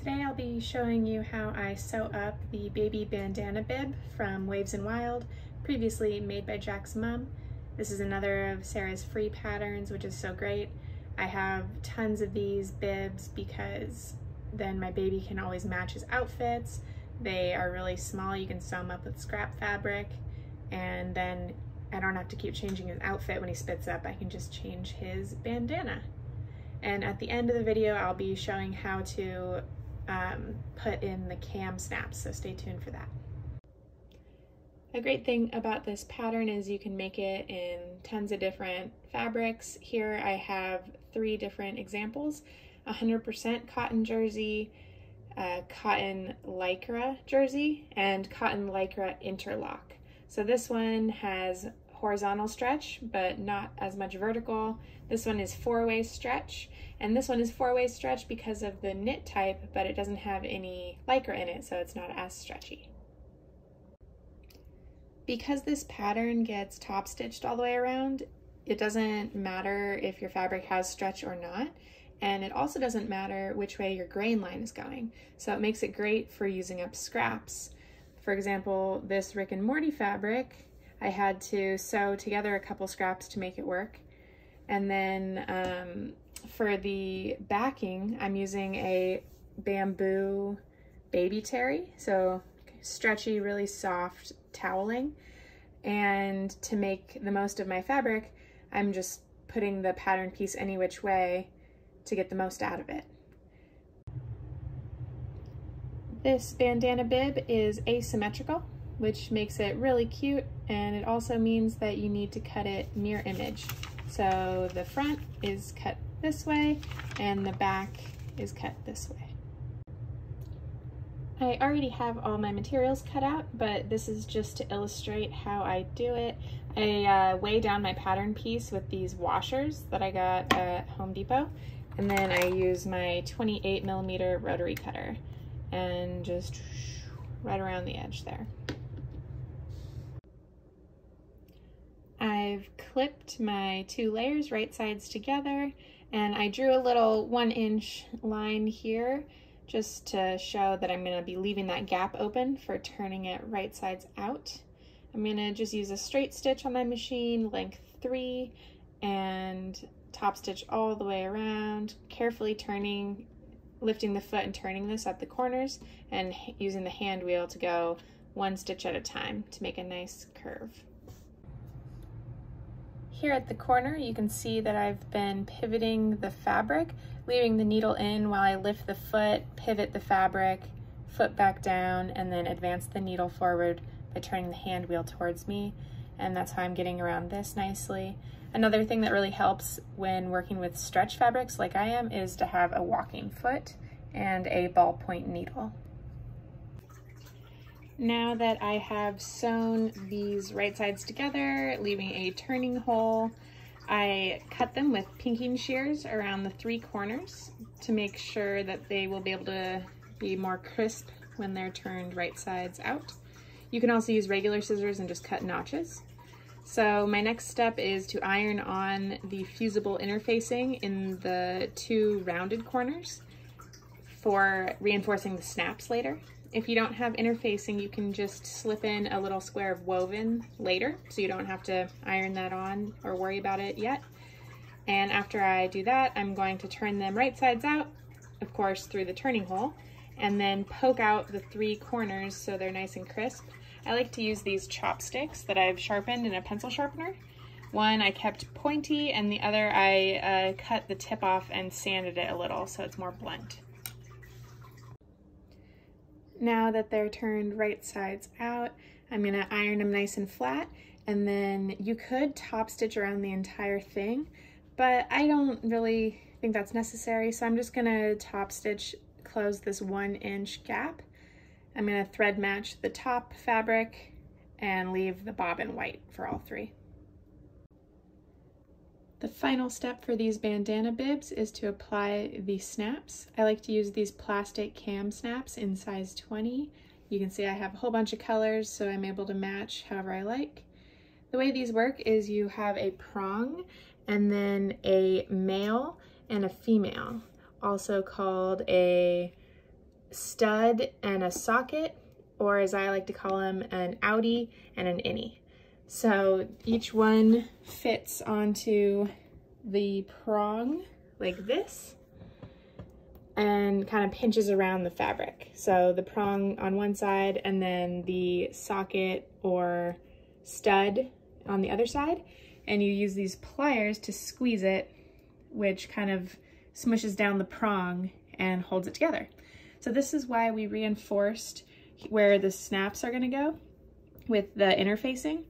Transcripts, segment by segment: Today I'll be showing you how I sew up the baby bandana bib from Waves and Wild, previously made by Jack's mom. This is another of Sarah's free patterns, which is so great. I have tons of these bibs because then my baby can always match his outfits. They are really small, you can sew them up with scrap fabric, and then I don't have to keep changing his outfit when he spits up. I can just change his bandana. And at the end of the video, I'll be showing how to put in the KAMsnaps, so stay tuned for that. A great thing about this pattern is you can make it in tons of different fabrics. Here I have three different examples: 100% cotton jersey, cotton lycra jersey, and cotton lycra interlock. So this one has horizontal stretch, but not as much vertical. This one is four-way stretch, and this one is four-way stretch because of the knit type, but it doesn't have any lycra in it, so it's not as stretchy. Because this pattern gets top stitched all the way around, it doesn't matter if your fabric has stretch or not, and it also doesn't matter which way your grain line is going, so it makes it great for using up scraps. For example, this Rick and Morty fabric, I had to sew together a couple scraps to make it work. And then for the backing, I'm using a bamboo baby terry, so stretchy, really soft toweling. And to make the most of my fabric, I'm just putting the pattern piece any which way to get the most out of it. This bandana bib is asymmetrical, which makes it really cute, and it also means that you need to cut it mirror image. So the front is cut this way and the back is cut this way. I already have all my materials cut out, but this is just to illustrate how I do it. I weigh down my pattern piece with these washers that I got at Home Depot, and then I use my 28mm rotary cutter and just right around the edge there. I've clipped my two layers right sides together, and I drew a little 1-inch line here just to show that I'm going to be leaving that gap open for turning it right sides out. I'm going to just use a straight stitch on my machine, length 3, and top stitch all the way around, carefully turning, lifting the foot and turning this at the corners, and using the hand wheel to go one stitch at a time to make a nice curve. Here at the corner, you can see that I've been pivoting the fabric, leaving the needle in while I lift the foot, pivot the fabric, foot back down, and then advance the needle forward by turning the hand wheel towards me. And that's how I'm getting around this nicely. Another thing that really helps when working with stretch fabrics like I am is to have a walking foot and a ballpoint needle. Now that I have sewn these right sides together, leaving a turning hole, I cut them with pinking shears around the three corners to make sure that they will be able to be more crisp when they're turned right sides out. You can also use regular scissors and just cut notches. So my next step is to iron on the fusible interfacing in the two rounded corners for reinforcing the snaps later. If you don't have interfacing, you can just slip in a little square of woven later, so you don't have to iron that on or worry about it yet. And after I do that, I'm going to turn them right sides out, of course, through the turning hole, and then poke out the three corners so they're nice and crisp. I like to use these chopsticks that I've sharpened in a pencil sharpener. One I kept pointy, and the other I cut the tip off and sanded it a little so it's more blunt. Now that they're turned right sides out, I'm gonna iron them nice and flat, and then you could top stitch around the entire thing, but I don't really think that's necessary, so I'm just gonna top stitch, close this 1-inch gap. I'm gonna thread match the top fabric and leave the bobbin white for all three. The final step for these bandana bibs is to apply the snaps. I like to use these plastic KAMsnaps in size 20. You can see I have a whole bunch of colors, so I'm able to match however I like. The way these work is you have a prong and then a male and a female, also called a stud and a socket, or as I like to call them, an outie and an innie. So each one fits onto the prong like this and kind of pinches around the fabric. So the prong on one side and then the socket or stud on the other side. And you use these pliers to squeeze it, which kind of smushes down the prong and holds it together. So this is why we reinforced where the snaps are going to go with the interfacing.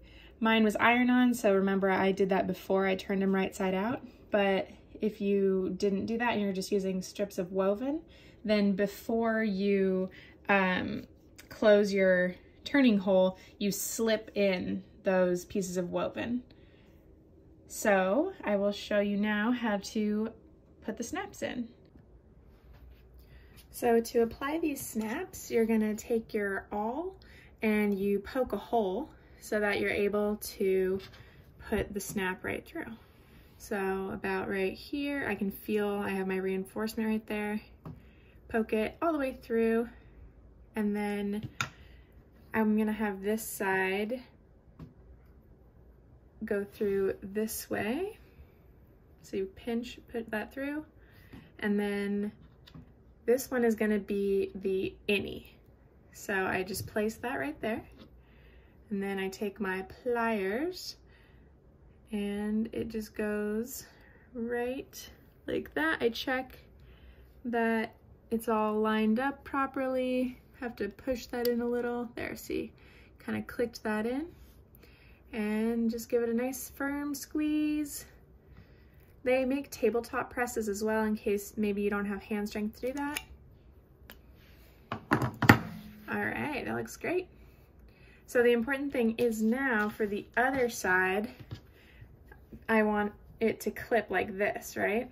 Mine was iron-on, so remember I did that before, I turned them right side out. But if you didn't do that and you're just using strips of woven, then before you close your turning hole, you slip in those pieces of woven. So I will show you now how to put the snaps in. So to apply these snaps, you're going to take your awl and you poke a hole so that you're able to put the snap right through. So about right here, I can feel I have my reinforcement right there. Poke it all the way through, and then I'm going to have this side go through this way. So you pinch, put that through, and then this one is going to be the innie. So I just place that right there, and then I take my pliers and it just goes right like that. I check that it's all lined up properly. Have to push that in a little. There, see, kind of clicked that in, and just give it a nice firm squeeze. They make tabletop presses as well in case maybe you don't have hand strength to do that. All right, that looks great. So the important thing is now for the other side, I want it to clip like this, right?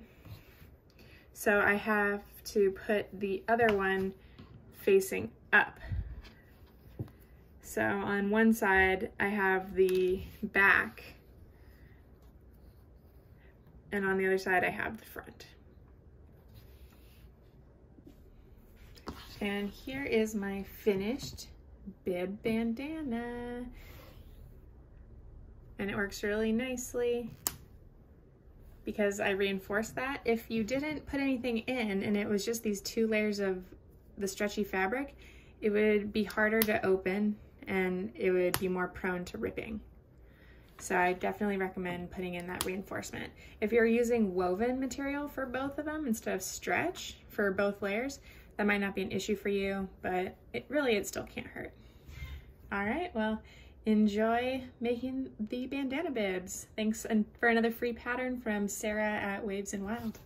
So I have to put the other one facing up. So on one side, I have the back, and on the other side, I have the front. And here is my finished bib bandana. And it works really nicely because I reinforced that. If you didn't put anything in and it was just these two layers of the stretchy fabric, it would be harder to open and it would be more prone to ripping. So I definitely recommend putting in that reinforcement. If you're using woven material for both of them instead of stretch for both layers, that might not be an issue for you, but it still can't hurt. All right, well, enjoy making the bandana bibs. Thanks for another free pattern from Sarah at Waves and Wild.